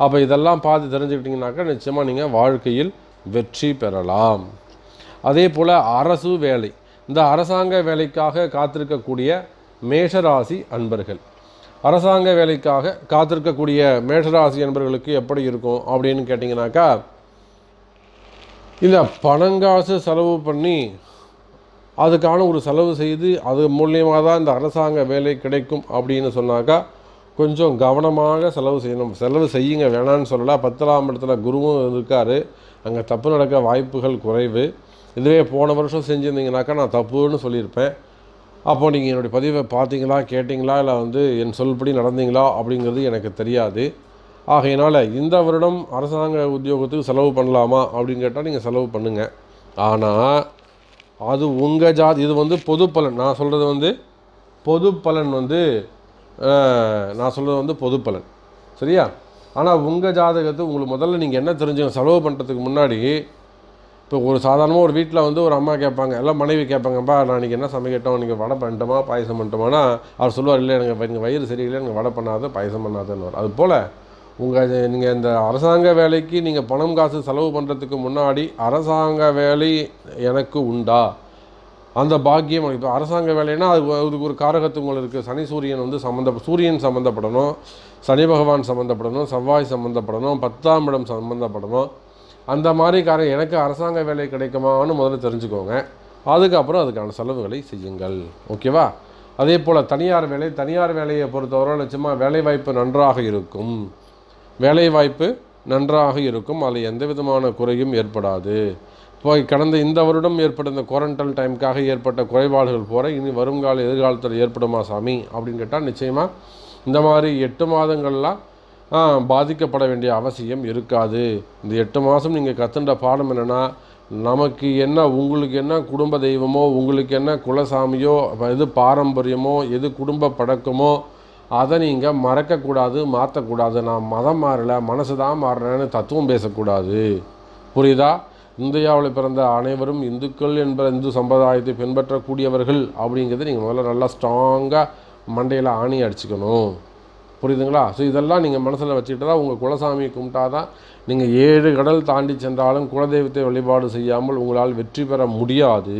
அப்போ இதெல்லாம் பார்த்து தெரிஞ்சுக்கிட்டிங்கனாக்கா நிச்சயமாக நீங்கள் வாழ்க்கையில் வெற்றி பெறலாம். அதே போல் அரசு வேலை, இந்த அரசாங்க வேலைக்காக காத்திருக்கக்கூடிய மேஷராசி அன்பர்கள், அரசாங்க வேலைக்காக காத்திருக்கக்கூடிய மேஷராசி அன்பர்களுக்கு எப்படி இருக்கும் அப்படின்னு கேட்டிங்கனாக்கா, இல்லை பணங்காசு செலவு பண்ணி அதுக்கான ஒரு செலவு செய்து அது மூலியமாக தான் இந்த அரசாங்க வேலை கிடைக்கும் அப்படின்னு சொன்னாக்கா கொஞ்சம் கவனமாக செலவு செய்யணும். செலவு செய்யுங்க, வேணான்னு சொல்லலை. 10ஆம் இடத்துல குருவும் இருக்கார், அங்கே தப்பு நடக்க வாய்ப்புகள் குறைவு. இதுவே போன வருஷம் செஞ்சுருந்தீங்கனாக்கா நான் தப்புன்னு சொல்லியிருப்பேன். அப்போது நீங்கள் என்னுடைய பதிவை பார்த்தீங்களா, கேட்டிங்களா, இல்லை என் சொல்படி நடந்தீங்களா அப்படிங்கிறது எனக்கு தெரியாது. ஆகையினால் இந்த வருடம் அரசாங்க உத்தியோகத்துக்கு செலவு பண்ணலாமா அப்படின்னு கேட்டால் நீங்கள் செலவு பண்ணுங்கள். ஆனால் அது உங்கள் இது பொது பலன். நான் சொல்கிறது பொது பலன், நான் சொல்கிறது பொது பலன், சரியா? ஆனால் உங்கள் ஜாதகத்தை உங்களுக்கு முதல்ல நீங்கள் என்ன தெரிஞ்சுக்கணும் செலவு பண்ணுறதுக்கு முன்னாடி. இப்போ ஒரு சாதாரணமாக ஒரு வீட்டில் ஒரு அம்மா கேட்பாங்க, எல்லாம் மனைவி கேட்பாங்கப்பா நான் இன்றைக்கி என்ன சமைக்கட்டும், இன்றைக்கி வடை பண்ணிட்டோமா பாயசம் பண்ணிட்டோமானா அவர் சொல்லுவார், இல்லை எனக்கு வயிறு சரியில்லை, எனக்கு வடை பண்ணாத பாயசம் பண்ணாதுன்னு. அதுபோல் நீங்கள் இந்த அரசாங்க வேலைக்கு நீங்கள் பணம் காசு செலவு பண்ணுறதுக்கு முன்னாடி அரசாங்க வேலை எனக்கு உண்டா, அந்த பாக்கியம். இப்போ அரசாங்க வேலைன்னா அதுக்கு ஒரு காரகத்துவங்கள் இருக்குது. சனி சூரியன் சூரியன் சம்மந்தப்படணும், சனி பகவான் சம்மந்தப்படணும், செவ்வாய் சம்மந்தப்படணும், 10ஆம் இடம் சம்மந்தப்படணும். அந்த மாதிரி காரணம் எனக்கு அரசாங்க வேலை கிடைக்குமான்னு முதல்ல தெரிஞ்சுக்கோங்க. அதுக்கப்புறம் அதுக்கான செலவுகளை செய்யுங்கள், ஓகேவா? அதே போல் தனியார் வேலையை பொறுத்தவரை நிச்சயமாக வேலைவாய்ப்பு நன்றாக இருக்கும். அதில் எந்த விதமான குறையும் ஏற்படாது. இப்போ கடந்த இந்த வருடம் ஏற்பட்ட இந்த குவாரண்டைன் டைமுக்காக ஏற்பட்ட குறைபாடுகள் போகிற இனி வருங்கால எதிர்காலத்தில் ஏற்படுமா சாமி அப்படின்னு கேட்டால் நிச்சயமாக இந்த மாதிரி 8 மாதங்கள்லாம் பாதிக்கப்பட வேண்டிய அவசியம் இருக்காது. இந்த 8 மாதம் நீங்கள் கற்றுண்ட பாடம் என்னென்னா, நமக்கு என்ன, உங்களுக்கு என்ன குடும்ப தெய்வமோ, உங்களுக்கு என்ன குலசாமியோ, எது பாரம்பரியமோ, எது குடும்ப பழக்கமோ, அதை நீங்கள் மறக்கக்கூடாது, மாற்றக்கூடாது. நான் மதம் மாறலை, மனசு தான் மாறுறேன்னு தத்துவம் பேசக்கூடாது, புரியுதா? இந்தியாவில் பிறந்த அனைவரும் இந்துக்கள் என்ற இந்து சம்பிரதாயத்தை பின்பற்றக்கூடியவர்கள் அப்படிங்கிறது நீங்கள் முதல்ல நல்லா ஸ்ட்ராங்காக மண்டையில் ஆணி அடிச்சுக்கணும், புரியுதுங்களா? ஸோ இதெல்லாம் நீங்கள் மனசில் வச்சுக்கிட்டு தான் உங்கள் குலசாமியை கும்பிட்டா தான் நீங்கள் 7 கடல் தாண்டி சென்றாலும் குலதெய்வத்தை வழிபாடு செய்யாமல் உங்களால் வெற்றி பெற முடியாது.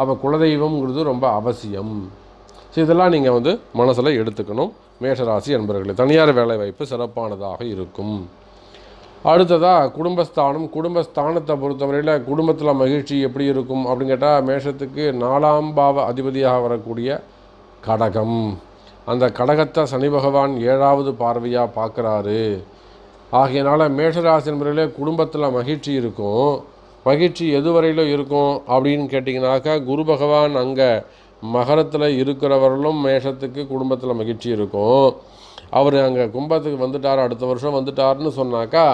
அப்போ குலதெய்வம்ங்கிறது ரொம்ப அவசியம். ஸோ இதெல்லாம் நீங்கள் மனசில் எடுத்துக்கணும் மேஷராசி அன்பர்களே. தனியார் வேலைவாய்ப்பு சிறப்பானதாக இருக்கும். அடுத்ததாக குடும்பஸ்தானத்தை பொறுத்தவரையில் குடும்பத்தில் மகிழ்ச்சி எப்படி இருக்கும் அப்படின்னு கேட்டால், மேஷத்துக்கு 4ஆம் பாவ அதிபதியாக வரக்கூடிய கடகம், அந்த கடகத்தை சனி பகவான் 7ஆவது பார்வையாக பார்க்குறாரு. ஆகையினால் மேஷராசி அன்பர்களே குடும்பத்தில் மகிழ்ச்சி இருக்கும். மகிழ்ச்சி எதுவரையில இருக்கும் அப்படின்னு கேட்டிங்கனாக்கா, குரு பகவான் அங்கே மகரத்தில் இருக்கிறவர்களும் மேஷத்துக்கு குடும்பத்தில் மகிழ்ச்சி இருக்கும். அவர் அங்கே கும்பத்துக்கு வந்துட்டார், அடுத்த வருஷம் வந்துட்டார்னு சொன்னாக்கா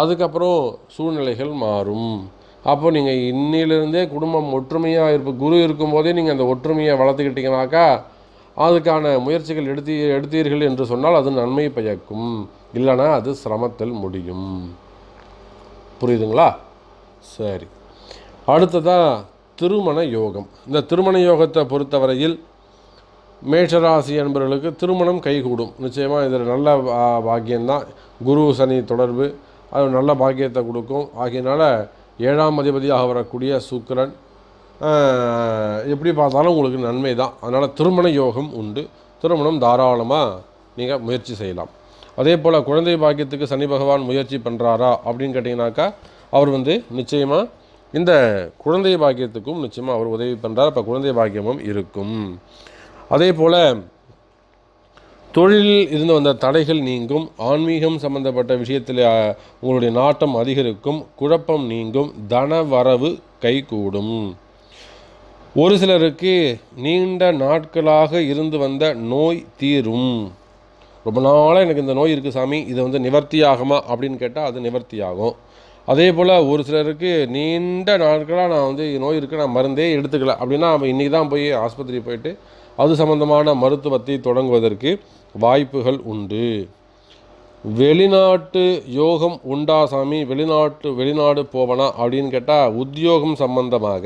அதுக்கப்புறம் சூழ்நிலைகள் மாறும். அப்போ நீங்கள் இன்னிலிருந்தே குடும்பம் ஒற்றுமையாக குரு இருக்கும்போதே நீங்கள் அந்த ஒற்றுமையை வளர்த்துக்கிட்டிங்கனாக்கா அதுக்கான முயற்சிகள் எடுத்தீர்கள் என்று சொன்னால் அது நன்மை பயக்கும், இல்லைனா அது சிரமத்தில் முடியும், புரியுதுங்களா? சரி, அடுத்ததாக திருமண யோகம். இந்த திருமண யோகத்தை பொறுத்தவரையில் மேஷராசி அன்பர்களுக்கு திருமணம் கைகூடும். நிச்சயமாக இதில் நல்ல பாக்கியம்தான். குரு சனி தொடர்பு அது நல்ல பாக்கியத்தை கொடுக்கும். ஆகையினால் 7ஆம் அதிபதியாக வரக்கூடிய சுக்கிரன் எப்படி பார்த்தாலும் உங்களுக்கு நன்மை தான். அதனால் திருமண யோகம் உண்டு, திருமணம் தாராளமாக நீங்கள் முயற்சி செய்யலாம். அதே போல் குழந்தை பாக்கியத்துக்கு சனி பகவான் முயற்சி பண்ணுறாரா அப்படின்னு கேட்டிங்கனாக்கா, அவர் நிச்சயமாக இந்த குழந்தை பாக்கியத்துக்கும் நிச்சயமாக அவர் உதவி பண்ணுறார். அப்போ குழந்தை பாக்கியமும் இருக்கும். அதே போல் தொழிலில் இருந்து வந்த தடைகள் நீங்கும். ஆன்மீகம் சம்பந்தப்பட்ட விஷயத்தில் உங்களுடைய நாட்டம் அதிகரிக்கும், குழப்பம் நீங்கும், தன வரவு கைகூடும். ஒரு சிலருக்கு நீண்ட நாட்களாக இருந்து வந்த நோய் தீரும். ரொம்ப நாளாக எனக்கு இந்த நோய் இருக்குது சாமி, இதை நிவர்த்தி ஆகுமா அப்படின்னு கேட்டால் அது நிவர்த்தி ஆகும். அதே போல் ஒரு சிலருக்கு நீண்ட நாட்களாக நான் நோய் இருக்குது, நான் மருந்தே எடுத்துக்கல அப்படின்னா அவன் இன்றைக்கி தான் போய் ஆஸ்பத்திரி போயிட்டு அது சம்பந்தமான மருத்துவத்தை தொடங்குவதற்கு வாய்ப்புகள் உண்டு. வெளிநாட்டு யோகம் உண்டா சாமி, வெளிநாடு போவனா அப்படின்னு கேட்டால் உத்தியோகம் சம்பந்தமாக,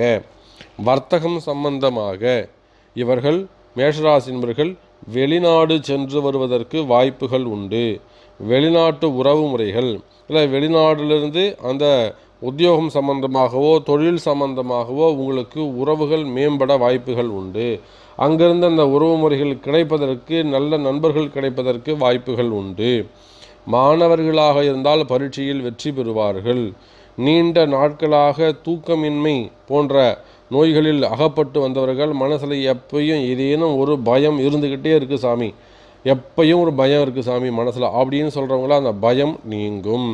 வர்த்தகம் சம்பந்தமாக இவர்கள் மேஷராசினர்கள் வெளிநாடு சென்று வருவதற்கு வாய்ப்புகள் உண்டு. வெளிநாட்டு உறவு முறைகள் இல்லை, வெளிநாட்டிலிருந்து அந்த உத்தியோகம் சம்பந்தமாகவோ தொழில் சம்பந்தமாகவோ உங்களுக்கு உறவுகள் மேம்பட வாய்ப்புகள் உண்டு. அங்கிருந்து அந்த உறவு முறைகள் கிடைப்பதற்கு, நல்ல நண்பர்கள் கிடைப்பதற்கு வாய்ப்புகள் உண்டு. மாணவர்களாக இருந்தால் பரீட்சையில் வெற்றி பெறுவார்கள். நீண்ட நாட்களாக தூக்கமின்மை போன்ற நோய்களில் அகப்பட்டு வந்தவர்கள் மனசில் எப்பையும் ஏதேனும் ஒரு பயம் இருந்துக்கிட்டே இருக்குது சாமி, எப்பையும் ஒரு பயம் இருக்குது சாமி மனசில் அப்படின்னு சொல்கிறவங்கள அந்த பயம் நீங்கும்.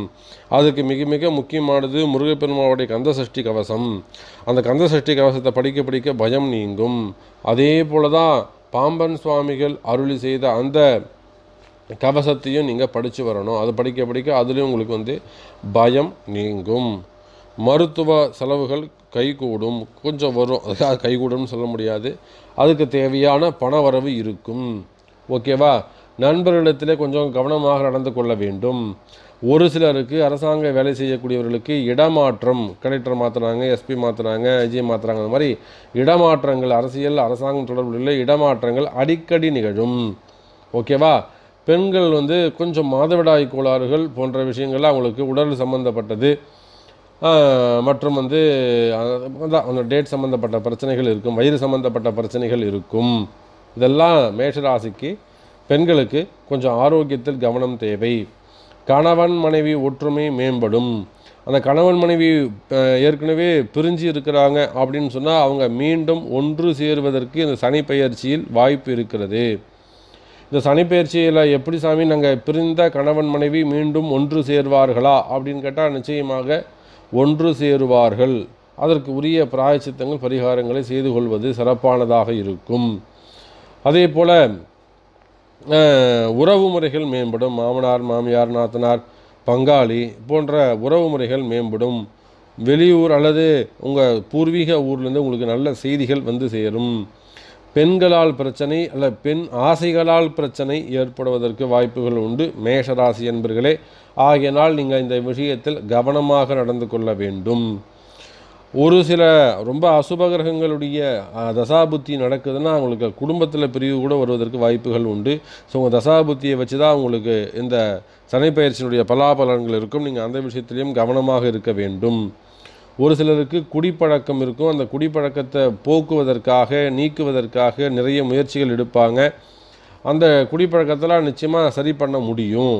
அதுக்கு மிக மிக முக்கியமானது முருகப்பெருமானுடைய கந்த சஷ்டி கவசம். அந்த கந்த சஷ்டி கவசத்தை படிக்க படிக்க பயம் நீங்கும். அதே போல் தான் பாம்பன் சுவாமிகள் அருளி செய்த அந்த கவசத்தையும் நீங்கள் படித்து வரணும். அது படிக்க படிக்க அதுலேயும் உங்களுக்கு பயம் நீங்கும். மருத்துவ செலவுகள் கைகூடும், கொஞ்சம் வரும், அதுக்காக கைகூடும்னு சொல்ல முடியாது, அதுக்கு தேவையான பண வரவு இருக்கும். ஓகேவா? நண்பர்களிடத்திலே கொஞ்சம் கவனமாக நடந்து கொள்ள வேண்டும். ஒரு சிலருக்கு, அரசாங்க வேலை செய்யக்கூடியவர்களுக்கு இடமாற்றம், கலெக்டர் மாற்றினாங்க, எஸ்பி மாற்றினாங்க, ஐஜி மாற்றுறாங்க, அந்த மாதிரி இடமாற்றங்கள், அரசியல் அரசாங்கம் தொடர்புள்ள இடமாற்றங்கள் அடிக்கடி நிகழும். ஓகேவா? பெண்கள் கொஞ்சம் மாதவிடாய் கோளாறுகள் போன்ற விஷயங்கள்லாம் அவங்களுக்கு, உடல் சம்பந்தப்பட்டது மற்றும் அந்த டேட் சம்பந்தப்பட்ட பிரச்சனைகள் இருக்கும், வயிறு சம்பந்தப்பட்ட பிரச்சனைகள் இருக்கும். இதெல்லாம் மேஷராசிக்கு பெண்களுக்கு கொஞ்சம் ஆரோக்கியத்தில் கவனம் தேவை. கணவன் மனைவி ஒற்றுமை மேம்படும். அந்த கணவன் மனைவி ஏற்கனவே பிரிஞ்சு இருக்கிறாங்க அப்படின்னு சொன்னால் அவங்க மீண்டும் ஒன்று சேருவதற்கு இந்த சனி பெயர்ச்சியில் வாய்ப்பு இருக்கிறது. இந்த சனிப்பெயர்ச்சியில் எப்படி சாமி நாங்கள் பிரிந்த கணவன் மனைவி மீண்டும் ஒன்று சேருவார்களா அப்படின்னு கேட்டால் நிச்சயமாக ஒன்று சேருவார்கள். அதற்கு உரிய பிராயச்சித்தங்கள் பரிகாரங்களை செய்து கொள்வது சிறப்பானதாக இருக்கும். அதே போல் உறவு முறைகள் மேம்படும். மாமனார் மாமியார் நாத்தனார் பங்காளி போன்ற உறவு முறைகள் மேம்படும். வெளியூர் அல்லது உங்கள் பூர்வீக ஊர்லேருந்து உங்களுக்கு நல்ல செய்திகள் சேரும். பெண்களால் பிரச்சனை அல்ல, பெண் ஆசைகளால் பிரச்சனை ஏற்படுவதற்கு வாய்ப்புகள் உண்டு மேஷராசி என்பர்களே. ஆகையினால் நீங்கள் இந்த விஷயத்தில் கவனமாக நடந்து கொள்ள வேண்டும். ஒரு சில ரொம்ப அசுப கிரகங்களுடைய தசாபுத்தி நடக்குதுன்னா உங்களுக்கு குடும்பத்தில் பிரிவு கூட வருவதற்கு வாய்ப்புகள் உண்டு. ஸோ உங்கள் தசாபுத்தியை வச்சு தான் உங்களுக்கு இந்த சனிப்பெயர்ச்சியினுடைய பலாபலன்கள் இருக்கும். நீங்கள் அந்த விஷயத்திலையும் கவனமாக இருக்க வேண்டும். ஒரு சிலருக்கு குடிப்பழக்கம் இருக்கும். அந்த குடிப்பழக்கத்தை போக்குவதற்காக, நீக்குவதற்காக நிறைய முயற்சிகள் எடுப்பாங்க. அந்த குடிப்பழக்கத்தெல்லாம் நிச்சயமாக சரி பண்ண முடியும்.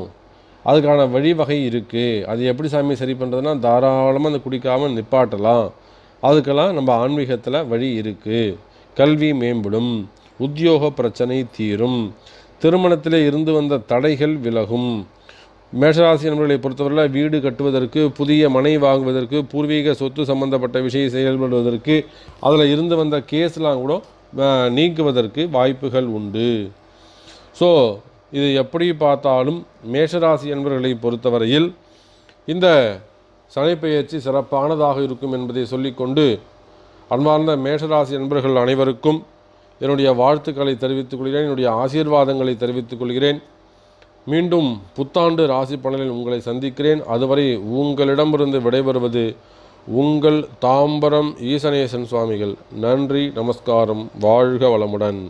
அதுக்கான வழிவகை இருக்குது. அது எப்படி சாமி சரி பண்ணுறதுனா தாராளமாக அந்த குடிக்காமல் நிப்பாட்டலாம். அதுக்கெல்லாம் நம்ம ஆன்மீகத்தில் வழி இருக்குது. கல்வி மேம்படும். உத்தியோக பிரச்சனை தீரும். திருமணத்தில் இருந்து வந்த தடைகள் விலகும். மேஷராசி நண்பர்களை பொறுத்தவரையில் வீடு கட்டுவதற்கு, புதிய மனை வாங்குவதற்கு, பூர்வீக சொத்து சம்பந்தப்பட்ட விஷயம் செயல்படுவதற்கு, அதில் இருந்து வந்த கேஸ்லாம் கூட நீக்குவதற்கு வாய்ப்புகள் உண்டு. ஸோ இது எப்படி பார்த்தாலும் மேஷராசி நண்பர்களை பொறுத்தவரையில் இந்த சனிப்பெயர்ச்சி சிறப்பானதாக இருக்கும் என்பதை சொல்லிக்கொண்டு, அன்பார்ந்த மேஷராசி நண்பர்கள் அனைவருக்கும் என்னுடைய வாழ்த்துக்களை தெரிவித்துக் கொள்கிறேன். என்னுடைய ஆசீர்வாதங்களை தெரிவித்துக் கொள்கிறேன். மீண்டும் புத்தாண்டு ராசி பலனில் உங்களை சந்திக்கிறேன். அதுவரை உங்களிடமிருந்து விடைபெறுவது உங்கள் தாம்பரம் ஈசனேசன் சுவாமிகள். நன்றி, நமஸ்காரம். வாழ்க வளமுடன்.